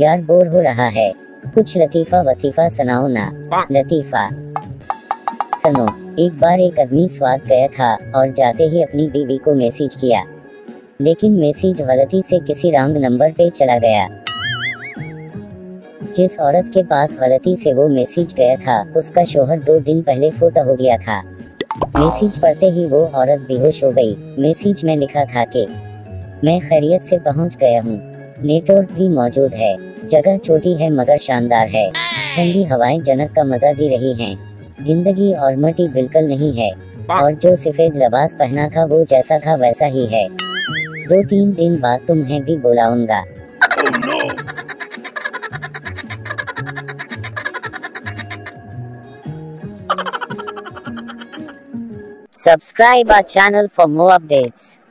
यार बोर हो रहा है, कुछ लतीफा वतीफा सुनाओ ना। लतीफा सुनो, एक बार एक आदमी स्वाद गया था और जाते ही अपनी बीवी को मैसेज किया, लेकिन मैसेज गलती से किसी रॉन्ग नंबर पे चला गया। जिस औरत के पास गलती से वो मैसेज गया था, उसका शोहर 2 दिन पहले फोता हो गया था। मैसेज पढ़ते ही वो औरत बेहोश हो गई। मैसेज में लिखा था कि मैं खैरियत से पहुंच गया हूँ, नेटवर्क भी मौजूद है, जगह छोटी है मगर शानदार है, ठंडी हवाएं जनक का मजा दे रही हैं, जिंदगी और मटी बिल्कुल नहीं है, और जो सफेद लिबास पहना था वो जैसा था वैसा ही है। 2-3 दिन बाद तुम्हें भी बुलाऊंगा। Subscribe our channel for more updates.